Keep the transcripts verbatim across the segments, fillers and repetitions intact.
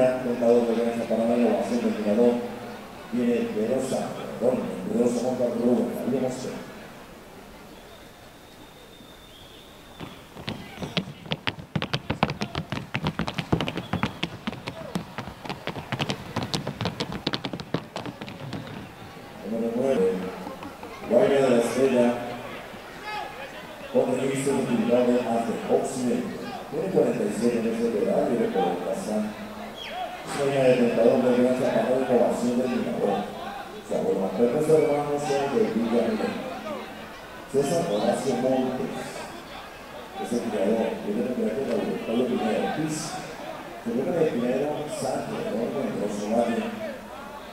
Herrera, contador de Venezuela Panamá y la ovación del jugador. Viene Verosa, perdón, Verosa contra Rubén, Gabriel José. Número nueve, Guaira de la Estrella, con registro utilizado hacia Occidente. Tiene cuarenta y siete meses de edad y recorre casa. Sueña de tentador de Venezuela para la innovación del Dinabón. Se abordan tres hermanos de Villa Milena. César Horacio Montes es el tirador. Tiene el primer de la Gustavo Pineda Piz. Se vuelve de Pineda Sánchez, el contra Somalia.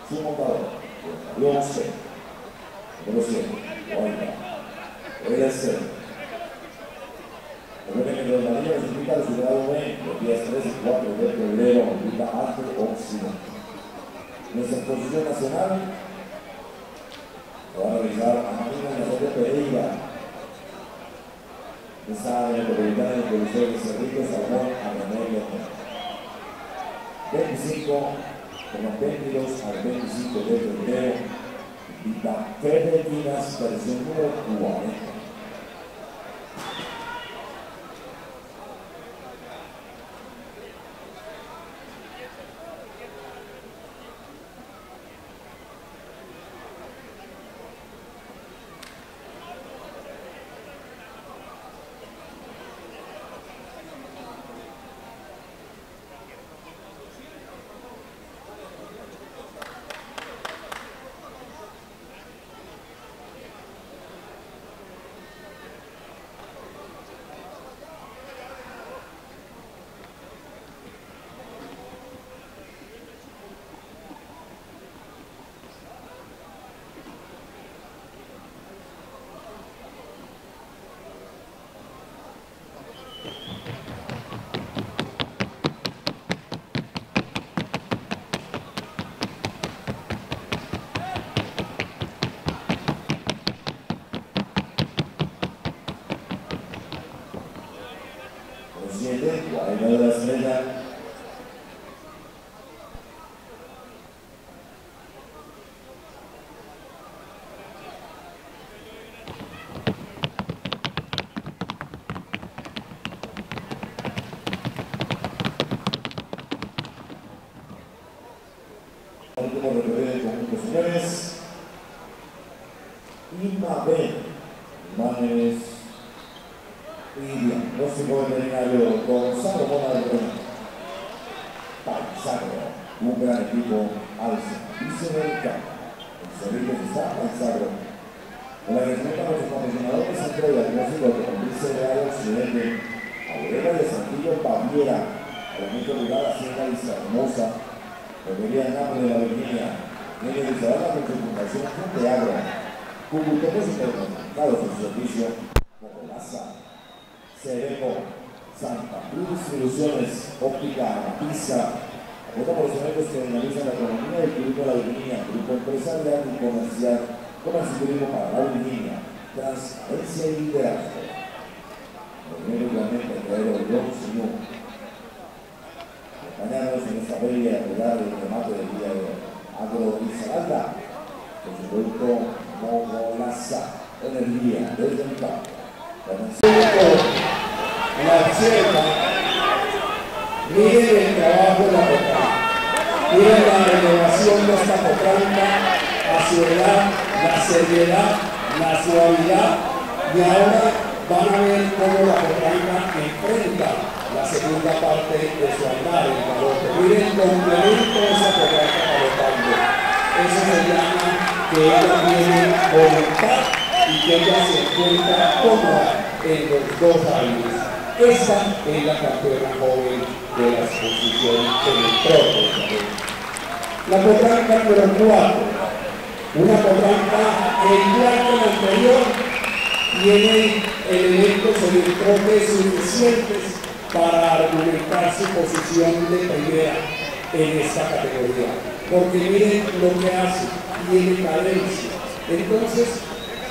Su montador, Gabriel José. Número siete, Guaira. Guaira Cero. Recuerden que los marinos se indican al ciudadano B los días tres y cuatro de febrero, en la Ángel Occidente. Nuestra exposición nacional la van a realizar a Marina Nazario Pereira, esa metropolitana del profesor Luis Enrique Salmón a René veinticinco, de los veintidós al veinticinco de febrero, Vita Federtinas, versión número cuarenta. Guaira de la Estrella. El último recorrido del conjunto, señores. Imabel Hernández. Y bien, no se puede terminarlo con Gonzalo Mona de Roma. Paisagro, un gran equipo al servicio del campo. El servicio que está Paisagro. En la que se a los patrocinadores entre las músicas que convierten de área occidente, Aurora de Santillo Baviera, a la misma lugar Hacienda y Hermosa, Revería Nápoles de la Virginia, que realizará la concentración frente a Agro, publicando sus supermercados en su servicio como Laza. Cereco, Santa Cruz, Ilusiones, Óptica, Pisa, aporta profesionales que dinamizan la economía del Club de la Virginia, Grupo Empresarial y Comercial, Comercio para la Virginia, Transparencia y Liderazgo. Primero igualmente el traidor Don Señor. Acompañados en esta bella rural del remate del día de hoy. Agro y Salada, con su producto Mogolaza, energía desde el campo. La checa, miren el trabajo de la coca, miren la renovación de esta cocaína, la ciudad, la seriedad, la suavidad, y ahora van a ver cómo la cocaína enfrenta la segunda parte de su andar en Caloto. Miren el complemento de esa cocaína calotando. Eso se llama que ella tiene voluntad y que ella se encuentra cómoda en los dos años. Esa es la campeona joven de la exposición en el propio país. La potranca número cuatro, una potranca igual que la anterior, tiene elementos en el propio suficientes para argumentar su posición de primera en esta categoría. Porque miren lo que hace, tiene cadencia. Entonces,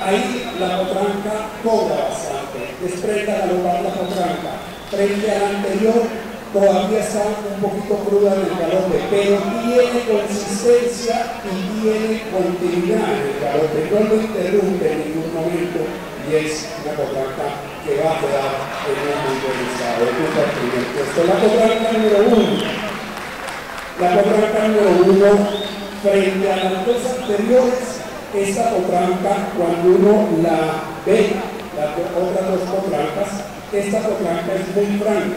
ahí la potranca cobra bastante, desprenda la lombar la potranca, frente a la anterior todavía está un poquito cruda del calote, pero tiene consistencia y tiene continuidad el calote, no lo interrumpe en ningún momento y es una cotranca que va a quedar en un mundo de estado. Esto es la cotranca número uno. La cotranca número uno, frente a las dos anteriores, esta cotranca cuando uno la ve, las otras dos cotrancas, esta cotranca es muy franca.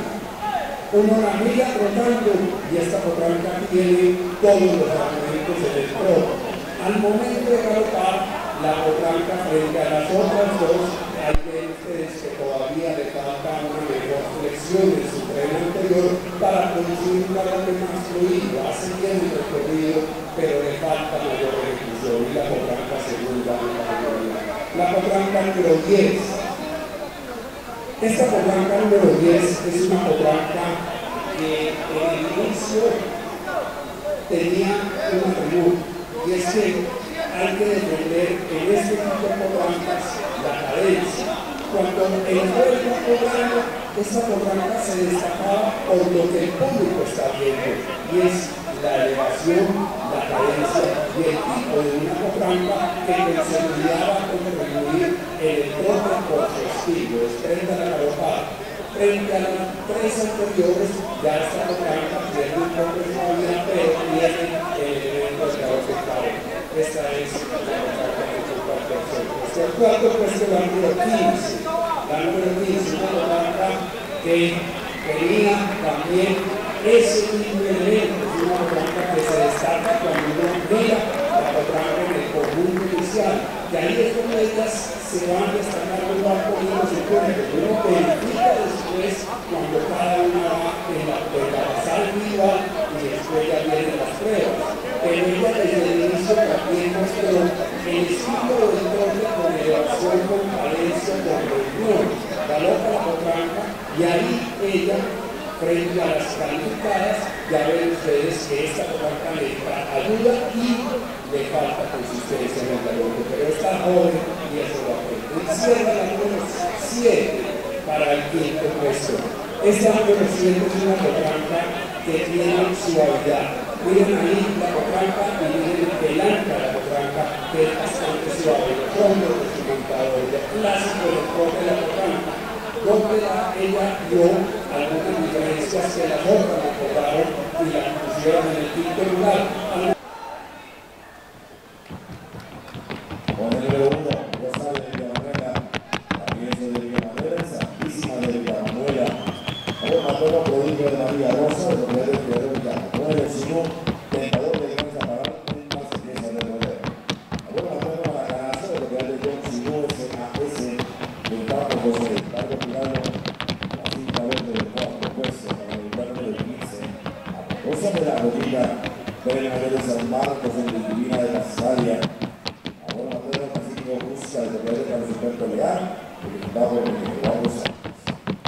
Uno la mira trotando y esta potranca tiene todos los argumentos en el trono. Al momento de galopar, la potranca frente a las otras dos, hay veces que todavía le falta una mejor flexión en su tren anterior para producir un galope más fluido, así que el recorrido, pero le falta mayor ejecución y la potranca segunda en la categoría. La potranca número diez. Esta potranca número diez es una potranca que en el inicio tenía un atributo, y es que hay que defender en este tipo de potrancas la cadencia. Cuando el juez está cobrando, esta potranca se destacaba por lo que el público está viendo, y es la elevación, la cadencia y el tipo de una potranca que consolidaba como reunir el trote por su estilo, frente a la galopada. Frente a las tres anteriores, ya esta potranca tiene un poco de suavidad, pero tiene el elemento de galope claro. Esta es la potranca que es el cuarto puesto. El cuarto puesto es la número quince. La número quince es una potranca que tenía también ese mismo elemento. Una potranca que se destaca cuando uno mira la potranca en el conjunto inicial, y ahí es donde ellas se van destacando más poniendo su cuerpo, que uno verifica después cuando cada una va en la pasada viva y después ya vienen las pruebas. Pero ella desde el inicio también mostró el símbolo del torneo con elevación, con cadencia, con reunión, galopa la potranca y ahí ella frente a las calificadas, ya ven ustedes que esta potranca le ayuda y le falta consistencia en el galope, pero está joven y eso lo aprende. Y cierra la número siete para el quinto puesto. Esta número siete es una potranca que tiene suavidad. Miren ahí la potranca y miren delante la potranca que es bastante suave, con los instrumentadores de clásico del propio de la potranca, donde ella dio algunas diferencias que las otras recordaron y las pusieron en el quinto lugar. Con el número uno, Rosa de Villanueva, también de Villanueva, Santísima de Villanueva, el patrón prodigio de María Rosa, el poder de Villanueva, el poder del Señor, tentador de Dios a parar un más de diez de poder. El patrón a la ganancia de lo que el Dios Señor se del campo José. Deben haber de San Marcos en la Divina de la Salia, ahora la Pedro Francisco Busca, el poder de Francisco Leal, ejecutado por el Eduardo Sánchez.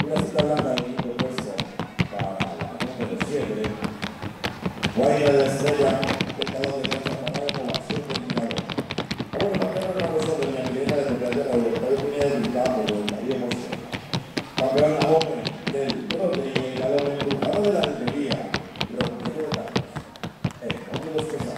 Una cita blanda de Nico Cuesta para la número siete. Guaira de la Estrella, pecador de Dios Amarado, como acción de milagro. Ahora la Pedro Francisco de la Milena de la Playa de la Europa y Cuña del Campo, de María José. Campeón a hombre del Brote y el Alón, el culpado de la Almería. Gracias.